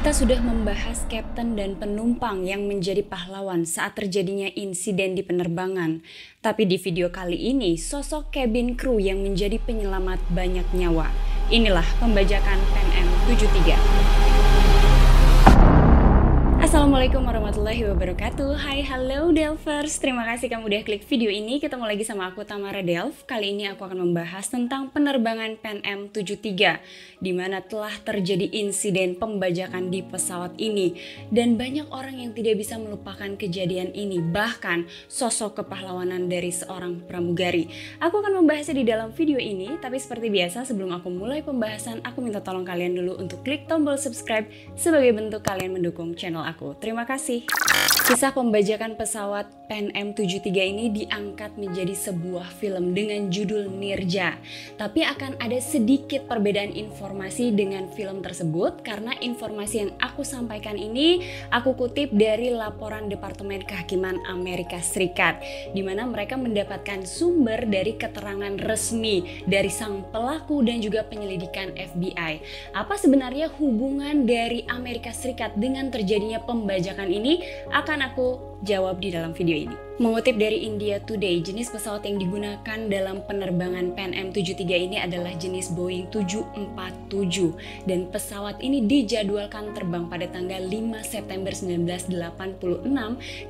Kita sudah membahas kapten dan penumpang yang menjadi pahlawan saat terjadinya insiden di penerbangan. Tapi di video kali ini, sosok cabin crew yang menjadi penyelamat banyak nyawa. Inilah pembajakan Pan Am 73. Assalamualaikum warahmatullahi wabarakatuh. Hai, halo Delvers. Terima kasih kamu udah klik video ini. Ketemu lagi sama aku, Tamara Delv. Kali ini aku akan membahas tentang penerbangan Pan Am 73, di mana telah terjadi insiden pembajakan di pesawat ini. Dan banyak orang yang tidak bisa melupakan kejadian ini, bahkan sosok kepahlawanan dari seorang pramugari. Aku akan membahasnya di dalam video ini, tapi seperti biasa sebelum aku mulai pembahasan, aku minta tolong kalian dulu untuk klik tombol subscribe sebagai bentuk kalian mendukung channel aku. Terima kasih. Kisah pembajakan pesawat Pan Am 73 ini diangkat menjadi sebuah film dengan judul Neerja. Tapi akan ada sedikit perbedaan informasi dengan film tersebut, karena informasi yang aku sampaikan ini aku kutip dari laporan Departemen Kehakiman Amerika Serikat, di mana mereka mendapatkan sumber dari keterangan resmi dari sang pelaku dan juga penyelidikan FBI. Apa sebenarnya hubungan dari Amerika Serikat dengan terjadinya pembajakan ini, akan aku jawab di dalam video ini. Mengutip dari India Today, jenis pesawat yang digunakan dalam penerbangan Pan Am 73 ini adalah jenis Boeing 747, dan pesawat ini dijadwalkan terbang pada tanggal 5 September 1986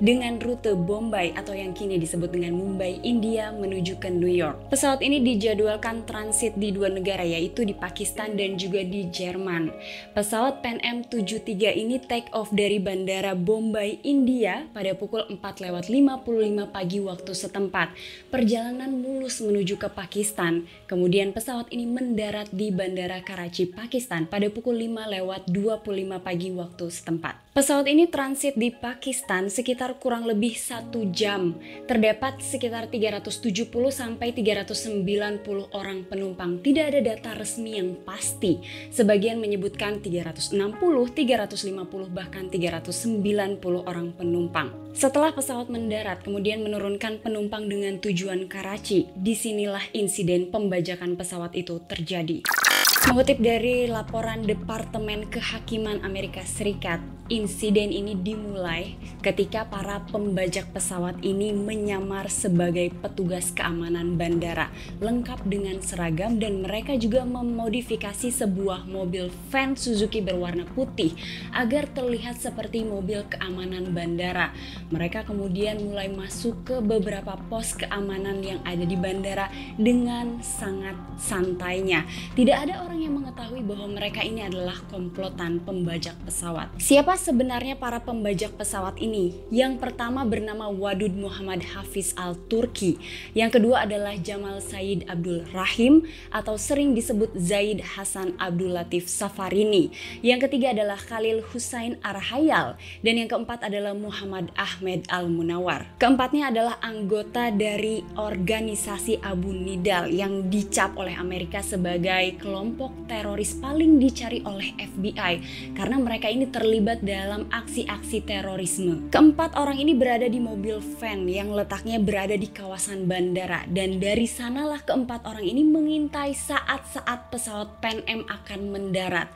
dengan rute Bombay atau yang kini disebut dengan Mumbai, India menuju ke New York. Pesawat ini dijadwalkan transit di dua negara, yaitu di Pakistan dan juga di Jerman. Pesawat Pan Am 73 ini take off dari bandara Bombay, India pada pukul 4:55 pagi waktu setempat. Perjalanan mulus menuju ke Pakistan. Kemudian pesawat ini mendarat di bandara Karachi, Pakistan pada pukul 5:25 pagi waktu setempat. Pesawat ini transit di Pakistan sekitar kurang lebih 1 jam. Terdapat sekitar 370 sampai 390 orang penumpang. Tidak ada data resmi yang pasti. Sebagian menyebutkan 360, 350 bahkan 390 orang penumpang. Setelah pesawat mendarat, kemudian menurunkan penumpang dengan tujuan Karachi. Disinilah insiden pembajakan pesawat itu terjadi. Mengutip dari laporan Departemen Kehakiman Amerika Serikat, insiden ini dimulai ketika para pembajak pesawat ini menyamar sebagai petugas keamanan bandara, lengkap dengan seragam, dan mereka juga memodifikasi sebuah mobil van Suzuki berwarna putih agar terlihat seperti mobil keamanan bandara. Mereka kemudian mulai masuk ke beberapa pos keamanan yang ada di bandara dengan sangat santainya. Tidak ada orang yang mengetahui bahwa mereka ini adalah komplotan pembajak pesawat. Siapa sebenarnya para pembajak pesawat ini? Yang pertama bernama Wadud Muhammad Hafiz al-Turki. Yang kedua adalah Jamal Syed Abdul Rahim atau sering disebut Zaid Hasan Abdul Latif Safarini. Yang ketiga adalah Khalil Hussein al-Hayal, dan yang keempat adalah Muhammad Ahmed al-Munawar. Keempatnya adalah anggota dari organisasi Abu Nidal yang dicap oleh Amerika sebagai kelompok teroris paling dicari oleh FBI karena mereka ini terlibat dalam aksi-aksi terorisme. Keempat orang ini berada di mobil van yang letaknya berada di kawasan bandara, dan dari sanalah keempat orang ini mengintai saat-saat pesawat Pan Am akan mendarat.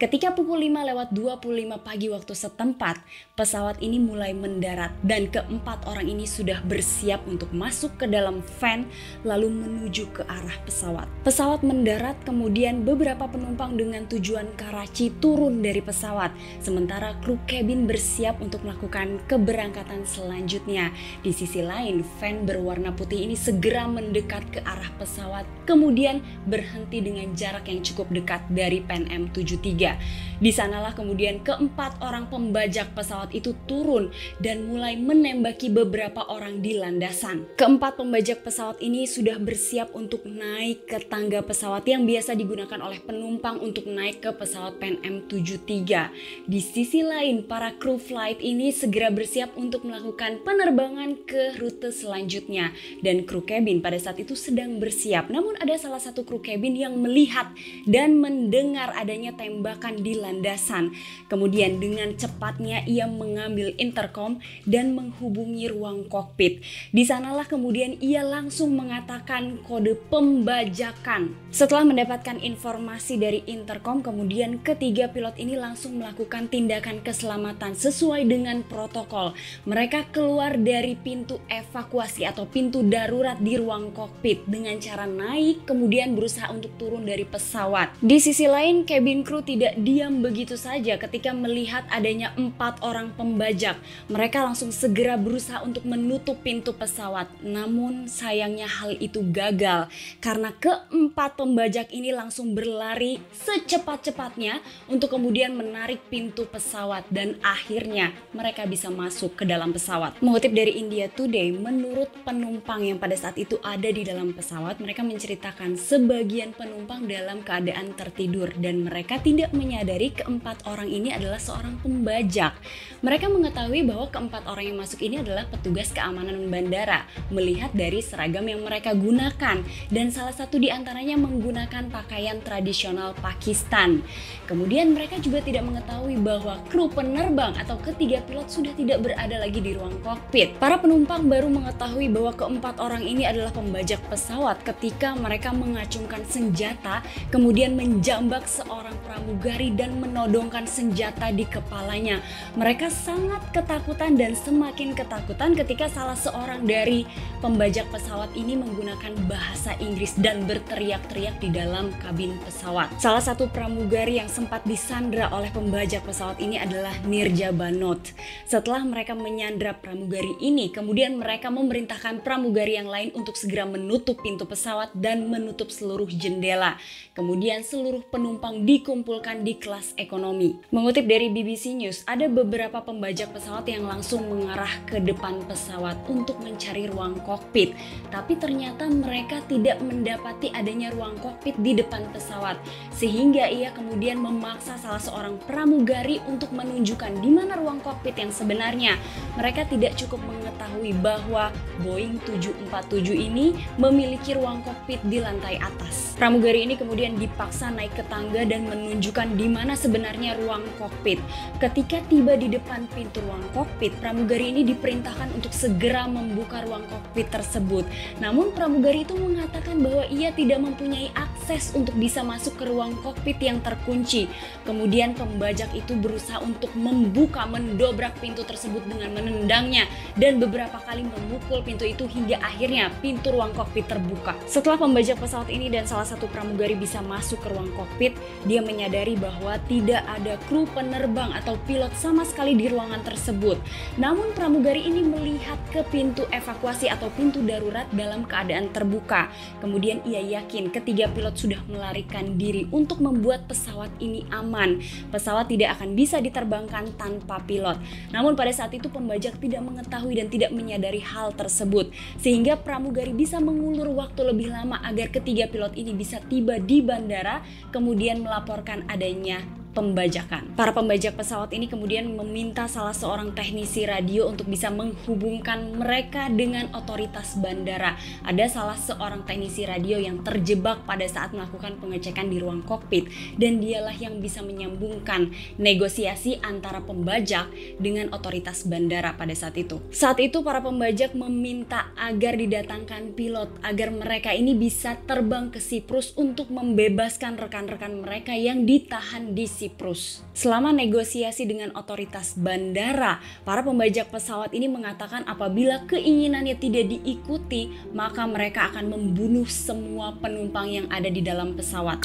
Ketika pukul 5:25 pagi waktu setempat, pesawat ini mulai mendarat dan keempat orang ini sudah bersiap untuk masuk ke dalam van lalu menuju ke arah pesawat. Pesawat mendarat, kemudian beberapa penumpang dengan tujuan Karachi turun dari pesawat, sementara kru kabin bersiap untuk melakukan keberangkatan selanjutnya. Di sisi lain, van berwarna putih ini segera mendekat ke arah pesawat, kemudian berhenti dengan jarak yang cukup dekat dari Pan Am 73. Di sanalah kemudian keempat orang pembajak pesawat itu turun dan mulai menembaki beberapa orang di landasan. Keempat pembajak pesawat ini sudah bersiap untuk naik ke tangga pesawat yang biasa digunakan oleh penumpang untuk naik ke pesawat Pan Am 73. Di sisi Kami lain para kru flight ini segera bersiap untuk melakukan penerbangan ke rute selanjutnya. Dan kru cabin pada saat itu sedang bersiap. Namun ada salah satu kru cabin yang melihat dan mendengar adanya tembakan di landasan. Kemudian dengan cepatnya ia mengambil intercom dan menghubungi ruang kokpit. Di sanalah kemudian ia langsung mengatakan kode pembajakan. Setelah mendapatkan informasi dari intercom, kemudian ketiga pilot ini langsung melakukan tindakan keselamatan sesuai dengan protokol. Mereka keluar dari pintu evakuasi atau pintu darurat di ruang kokpit dengan cara naik kemudian berusaha untuk turun dari pesawat. Di sisi lain, cabin crew tidak diam begitu saja ketika melihat adanya 4 orang pembajak. Mereka langsung segera berusaha untuk menutup pintu pesawat. Namun sayangnya hal itu gagal karena keempat pembajak ini langsung berlari secepat-cepatnya untuk kemudian menarik pintu pesawat dan akhirnya mereka bisa masuk ke dalam pesawat. Mengutip dari India Today, menurut penumpang yang pada saat itu ada di dalam pesawat, mereka menceritakan sebagian penumpang dalam keadaan tertidur dan mereka tidak menyadari ke-4 orang ini adalah seorang pembajak. Mereka mengetahui bahwa ke-4 orang yang masuk ini adalah petugas keamanan bandara melihat dari seragam yang mereka gunakan dan salah satu di antaranya menggunakan pakaian tradisional Pakistan. Kemudian mereka juga tidak mengetahui bahwa kru penerbang atau ketiga pilot sudah tidak berada lagi di ruang kokpit. Para penumpang baru mengetahui bahwa ke-4 orang ini adalah pembajak pesawat ketika mereka mengacungkan senjata, kemudian menjambak seorang pramugari dan menodongkan senjata di kepalanya. Mereka sangat ketakutan dan semakin ketakutan ketika salah seorang dari pembajak pesawat ini menggunakan bahasa Inggris dan berteriak-teriak di dalam kabin pesawat. Salah satu pramugari yang sempat disandra oleh pembajak pesawat ini adalah Neerja Bhanot. Setelah mereka menyandra pramugari ini, kemudian mereka memerintahkan pramugari yang lain untuk segera menutup pintu pesawat dan menutup seluruh jendela. Kemudian seluruh penumpang dikumpulkan di kelas ekonomi. Mengutip dari BBC News, ada beberapa pembajak pesawat yang langsung mengarah ke depan pesawat untuk mencari ruang kokpit. Tapi ternyata mereka tidak mendapati adanya ruang kokpit di depan pesawat, sehingga ia kemudian memaksa salah seorang pramugari untuk menunjukkan di mana ruang kokpit yang sebenarnya. Mereka tidak cukup mengetahui bahwa Boeing 747 ini memiliki ruang kokpit di lantai atas. Pramugari ini kemudian dipaksa naik ke tangga dan menunjukkan di mana sebenarnya ruang kokpit. Ketika tiba di depan pintu ruang kokpit, pramugari ini diperintahkan untuk segera membuka ruang kokpit tersebut. Namun pramugari itu mengatakan bahwa ia tidak mempunyai akses untuk bisa masuk ke ruang kokpit yang terkunci. Kemudian pembajak itu berusaha untuk mendobrak pintu tersebut dengan menendangnya dan beberapa kali memukul pintu itu hingga akhirnya pintu ruang kokpit terbuka. Setelah pembajak pesawat ini dan salah satu pramugari bisa masuk ke ruang kokpit, dia menyadari bahwa tidak ada kru penerbang atau pilot sama sekali di ruangan tersebut. Namun pramugari ini melihat ke pintu evakuasi atau pintu darurat dalam keadaan terbuka. Kemudian ia yakin ketiga pilot sudah melarikan diri untuk membuat pesawat ini aman. Pesawat tidak akan bisa diterbangkan tanpa pilot. Namun pada saat itu pembajak tidak mengetahui dan tidak menyadari hal tersebut, sehingga pramugari bisa mengulur waktu lebih lama agar ketiga pilot ini bisa tiba di bandara kemudian melaporkan adanya pembajakan. Para pembajak pesawat ini kemudian meminta salah seorang teknisi radio untuk bisa menghubungkan mereka dengan otoritas bandara. Ada salah seorang teknisi radio yang terjebak pada saat melakukan pengecekan di ruang kokpit dan dialah yang bisa menyambungkan negosiasi antara pembajak dengan otoritas bandara pada saat itu. Saat itu para pembajak meminta agar didatangkan pilot agar mereka ini bisa terbang ke Siprus untuk membebaskan rekan-rekan mereka yang ditahan di Siprus. Selama negosiasi dengan otoritas bandara, para pembajak pesawat ini mengatakan apabila keinginannya tidak diikuti, maka mereka akan membunuh semua penumpang yang ada di dalam pesawat.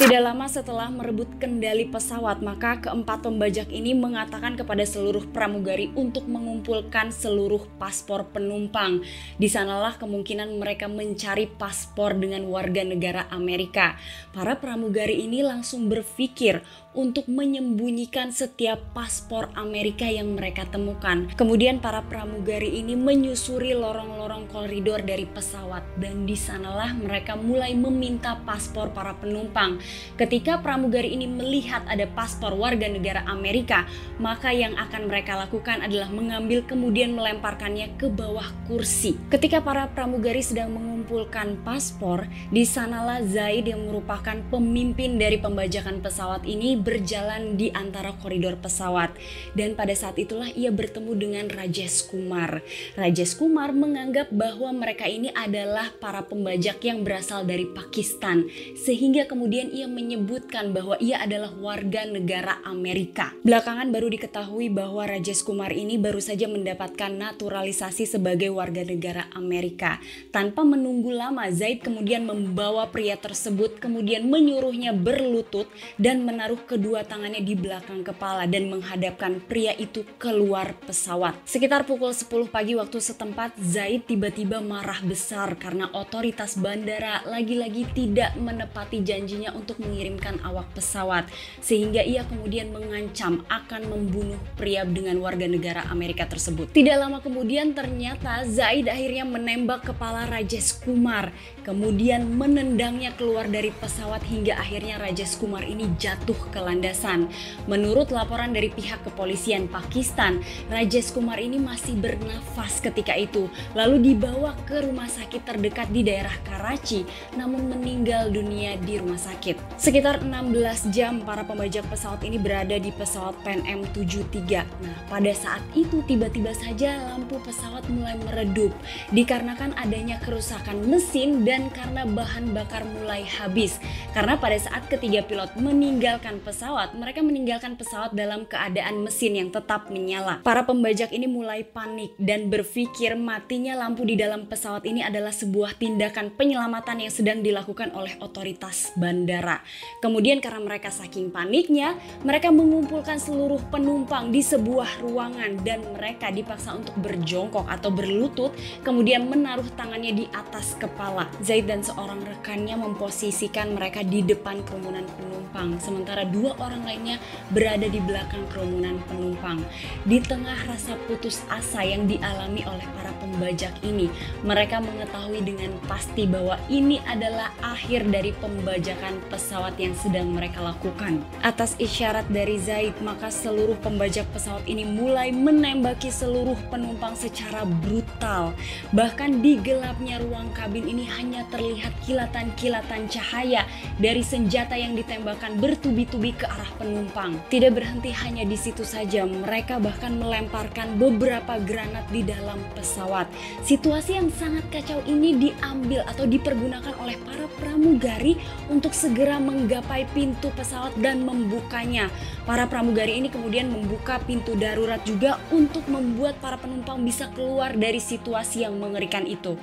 Tidak lama setelah merebut kendali pesawat, maka keempat pembajak ini mengatakan kepada seluruh pramugari untuk mengumpulkan seluruh paspor penumpang. Di sanalah kemungkinan mereka mencari paspor dengan warga negara Amerika. Para pramugari ini langsung berpikir untuk menyembunyikan setiap paspor Amerika yang mereka temukan. Kemudian para pramugari ini menyusuri lorong-lorong koridor dari pesawat, dan disanalah mereka mulai meminta paspor para penumpang. Ketika pramugari ini melihat ada paspor warga negara Amerika, maka yang akan mereka lakukan adalah mengambil kemudian melemparkannya ke bawah kursi. Ketika para pramugari sedang mengumpulkan paspor, disanalah Zaid yang merupakan pemimpin dari pembajakan pesawat ini berjalan di antara koridor pesawat, dan pada saat itulah ia bertemu dengan Rajesh Kumar. Rajesh Kumar menganggap bahwa mereka ini adalah para pembajak yang berasal dari Pakistan, sehingga kemudian ia menyebutkan bahwa ia adalah warga negara Amerika. Belakangan baru diketahui bahwa Rajesh Kumar ini baru saja mendapatkan naturalisasi sebagai warga negara Amerika. Tanpa menunggu lama, Zaid kemudian membawa pria tersebut, kemudian menyuruhnya berlutut dan menaruh kedua tangannya di belakang kepala dan menghadapkan pria itu keluar pesawat. Sekitar pukul 10 pagi waktu setempat, Zaid tiba-tiba marah besar karena otoritas bandara lagi-lagi tidak menepati janjinya untuk mengirimkan awak pesawat, sehingga ia kemudian mengancam akan membunuh pria dengan warga negara Amerika tersebut. Tidak lama kemudian ternyata Zaid akhirnya menembak kepala Rajesh Kumar, kemudian menendangnya keluar dari pesawat hingga akhirnya Rajesh Kumar ini jatuh ke landasan. Menurut laporan dari pihak kepolisian Pakistan, Rajesh Kumar ini masih bernafas ketika itu, lalu dibawa ke rumah sakit terdekat di daerah Karachi, namun meninggal dunia di rumah sakit. Sekitar 16 jam para pembajak pesawat ini berada di pesawat Pan Am 73. Nah, pada saat itu tiba-tiba saja lampu pesawat mulai meredup dikarenakan adanya kerusakan mesin dan karena bahan bakar mulai habis. Karena pada saat ketiga pilot meninggalkan pesawat, mereka meninggalkan pesawat dalam keadaan mesin yang tetap menyala. Para pembajak ini mulai panik dan berpikir matinya lampu di dalam pesawat ini adalah sebuah tindakan penyelamatan yang sedang dilakukan oleh otoritas bandara. Kemudian karena mereka saking paniknya, mereka mengumpulkan seluruh penumpang di sebuah ruangan dan mereka dipaksa untuk berjongkok atau berlutut, kemudian menaruh tangannya di atas kepala. Zaid dan seorang rekannya memposisikan mereka di depan kerumunan penumpang, sementara dua orang lainnya berada di belakang kerumunan penumpang. Di tengah rasa putus asa yang dialami oleh para pembajak ini, mereka mengetahui dengan pasti bahwa ini adalah akhir dari pembajakan pesawat yang sedang mereka lakukan. Atas isyarat dari Zaid, maka seluruh pembajak pesawat ini mulai menembaki seluruh penumpang secara brutal. Bahkan di gelapnya ruang kabin ini hanya terlihat kilatan-kilatan cahaya dari senjata yang ditembakkan bertubi-tubi ke arah penumpang. Tidak berhenti hanya di situ saja, mereka bahkan melemparkan beberapa granat di dalam pesawat. Situasi yang sangat kacau ini diambil atau dipergunakan oleh para pramugari untuk segera menggapai pintu pesawat dan membukanya. Para pramugari ini kemudian membuka pintu darurat juga untuk membuat para penumpang bisa keluar dari situasi yang mengerikan itu.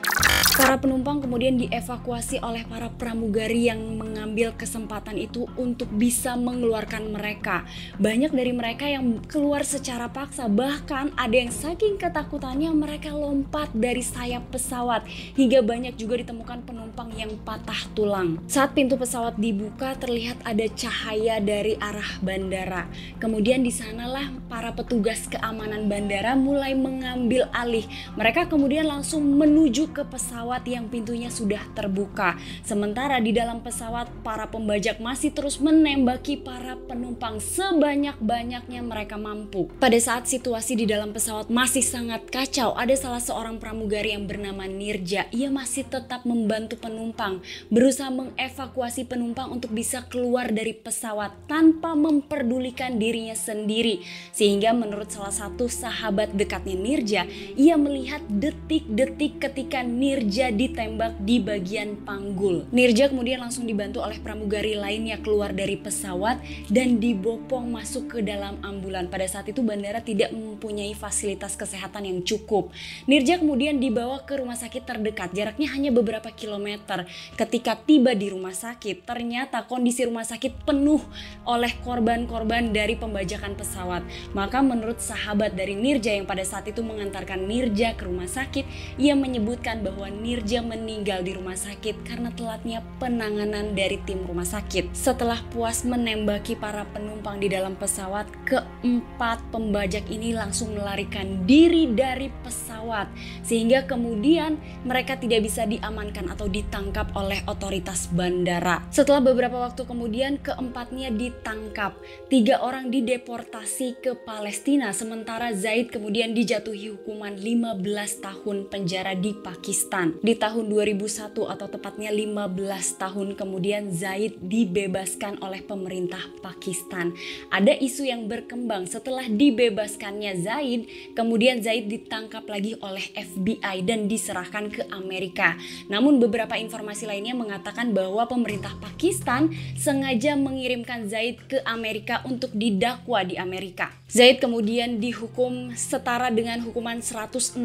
Para penumpang kemudian dievakuasi oleh para pramugari yang mengambil kesempatan itu untuk bisa mengeluarkan mereka. Banyak dari mereka yang keluar secara paksa, bahkan ada yang saking ketakutannya mereka lompat dari sayap pesawat, hingga banyak juga ditemukan penumpang yang patah tulang. Saat pintu pesawat dibuka, terlihat ada cahaya dari arah bandara. Kemudian disanalah para petugas keamanan bandara mulai mengambil alih. Mereka kemudian langsung menuju ke pesawat yang pintunya sudah terbuka. Sementara di dalam pesawat, para pembajak masih terus menembaki para penumpang sebanyak-banyaknya mereka mampu. Pada saat situasi di dalam pesawat masih sangat kacau, ada salah seorang pramugari yang bernama Neerja. Ia masih tetap membantu penumpang, berusaha mengevakuasi penumpang untuk bisa keluar dari pesawat tanpa memperdulikan dirinya sendiri. Sehingga menurut salah satu sahabat dekatnya Neerja, ia melihat detik-detik ketika Neerja ditembak di bagian panggul. Neerja kemudian langsung dibantu oleh pramugari lainnya keluar dari pesawat dan dibopong masuk ke dalam ambulan. Pada saat itu bandara tidak mempunyai fasilitas kesehatan yang cukup. Neerja kemudian dibawa ke rumah sakit terdekat, jaraknya hanya beberapa kilometer. Ketika tiba di rumah sakit, ternyata kondisi rumah sakit penuh oleh korban-korban dari pembajakan pesawat. Maka menurut sahabat dari Neerja yang pada saat itu mengantarkan Neerja ke rumah sakit, ia menyebutkan bahwa Neerja meninggal di rumah sakit karena telatnya penanganan dari tim rumah sakit. Setelah puas menembak menembaki para penumpang di dalam pesawat, keempat pembajak ini langsung melarikan diri dari pesawat sehingga kemudian mereka tidak bisa diamankan atau ditangkap oleh otoritas bandara. Setelah beberapa waktu kemudian keempatnya ditangkap, 3 orang dideportasi ke Palestina sementara Zaid kemudian dijatuhi hukuman 15 tahun penjara di Pakistan. Di tahun 2001 atau tepatnya 15 tahun kemudian Zaid dibebaskan oleh pemerintah Pakistan. Ada isu yang berkembang setelah dibebaskannya Zaid, kemudian Zaid ditangkap lagi oleh FBI dan diserahkan ke Amerika. Namun beberapa informasi lainnya mengatakan bahwa pemerintah Pakistan sengaja mengirimkan Zaid ke Amerika untuk didakwa di Amerika. Zaid kemudian dihukum setara dengan hukuman 160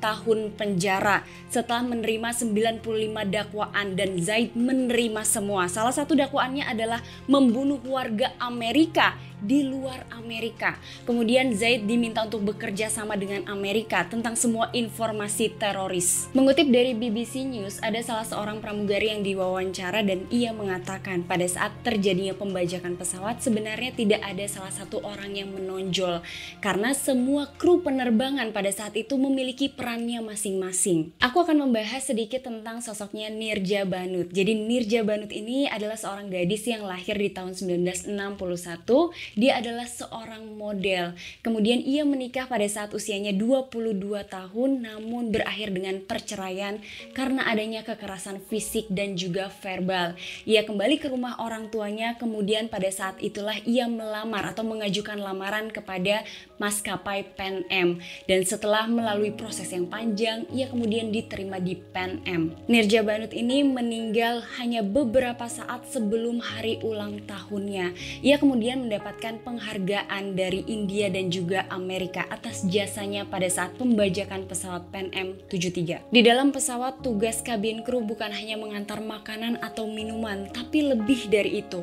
tahun penjara setelah menerima 95 dakwaan dan Zaid menerima semua. Salah satu dakwaannya adalah membunuh warga Amerika di luar Amerika. Kemudian Zaid diminta untuk bekerja sama dengan Amerika tentang semua informasi teroris. Mengutip dari BBC News, ada salah seorang pramugari yang diwawancara dan ia mengatakan pada saat terjadinya pembajakan pesawat sebenarnya tidak ada salah satu orang yang menonjol karena semua kru penerbangan pada saat itu memiliki perannya masing-masing. Aku akan membahas sedikit tentang sosoknya Neerja Bhanot. Jadi Neerja Bhanot ini adalah seorang gadis yang lahir di tahun 1961. Dia adalah seorang model. Kemudian ia menikah pada saat usianya 22 tahun namun berakhir dengan perceraian karena adanya kekerasan fisik dan juga verbal. Ia kembali ke rumah orang tuanya, kemudian pada saat itulah ia melamar atau mengajukan lamaran kepada maskapai Pan Am. Dan setelah melalui proses yang panjang, ia kemudian diterima di Pan Am. Neerja Bhanot ini meninggal hanya beberapa saat sebelum hari ulang tahunnya. Ia kemudian mendapatkan penghargaan dari India dan juga Amerika atas jasanya pada saat pembajakan pesawat Pan Am 73. Di dalam pesawat, tugas kabin kru bukan hanya mengantar makanan atau minuman, tapi lebih dari itu.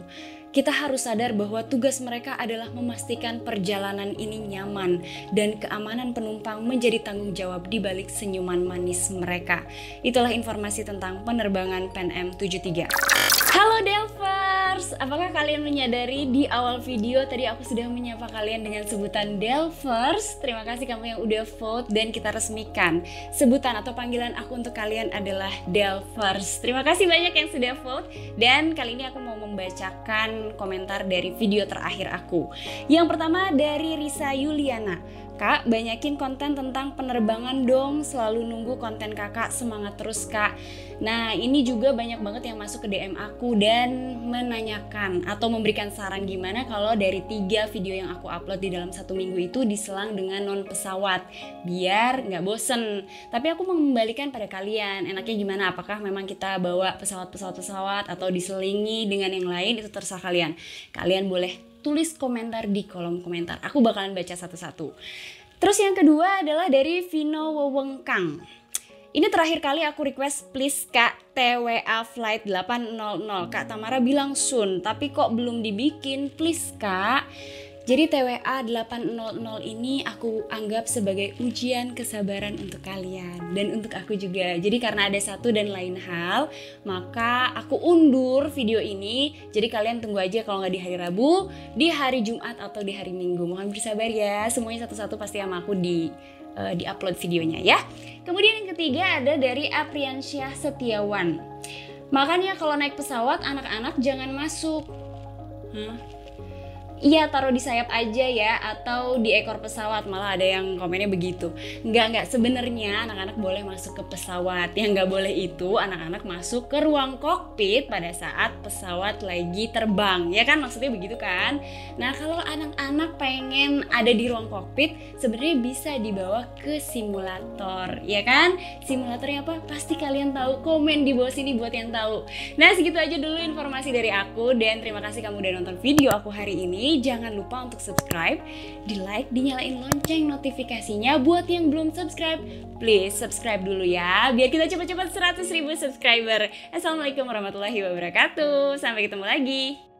Kita harus sadar bahwa tugas mereka adalah memastikan perjalanan ini nyaman dan keamanan penumpang menjadi tanggung jawab di balik senyuman manis mereka. Itulah informasi tentang penerbangan Pan Am 73. Halo Delvers, apakah kalian menyadari di awal video tadi aku sudah menyapa kalian dengan sebutan Delvers? Terima kasih kamu yang udah vote dan kita resmikan. Sebutan atau panggilan aku untuk kalian adalah Delvers. Terima kasih banyak yang sudah vote dan kali ini aku mau membacakan komentar dari video terakhir aku. Yang pertama dari Risa Yuliana. Kak, banyakin konten tentang penerbangan dong, selalu nunggu konten kakak, semangat terus kak. Nah, ini juga banyak banget yang masuk ke DM aku dan menanyakan atau memberikan saran gimana kalau dari 3 video yang aku upload di dalam 1 minggu itu diselang dengan non pesawat biar nggak bosen. Tapi aku mengembalikan pada kalian, enaknya gimana, apakah memang kita bawa pesawat atau diselingi dengan yang lain, itu terserah kalian. Kalian boleh tulis komentar di kolom komentar, aku bakalan baca satu-satu. Terus yang kedua adalah dari Vino Wewengkang. Ini terakhir kali aku request, please kak, TWA Flight 800. Kak Tamara bilang soon, tapi kok belum dibikin, please kak. Jadi TWA 800 ini aku anggap sebagai ujian kesabaran untuk kalian dan untuk aku juga. Jadi karena ada satu dan lain hal, maka aku undur video ini. Jadi kalian tunggu aja kalau nggak di hari Rabu, di hari Jumat atau di hari Minggu. Mohon bersabar ya, semuanya satu-satu pasti sama aku di upload videonya ya. Kemudian yang ketiga ada dari Apriansyah Setiawan. Makanya kalau naik pesawat anak-anak jangan masuk. Iya, taruh di sayap aja ya atau di ekor pesawat, malah ada yang komennya begitu. Enggak, sebenarnya anak-anak boleh masuk ke pesawat. Yang nggak boleh itu anak-anak masuk ke ruang kokpit pada saat pesawat lagi terbang. Ya kan, maksudnya begitu kan? Nah, kalau anak-anak pengen ada di ruang kokpit, sebenarnya bisa dibawa ke simulator, ya kan? Simulatornya apa? Pasti kalian tahu. Komen di bawah sini buat yang tahu. Nah, segitu aja dulu informasi dari aku dan terima kasih kamu udah nonton video aku hari ini. Jangan lupa untuk subscribe, di like, dinyalain lonceng notifikasinya. Buat yang belum subscribe, please subscribe dulu ya, biar kita cepat-cepat 100.000 subscriber. Assalamualaikum warahmatullahi wabarakatuh. Sampai ketemu lagi.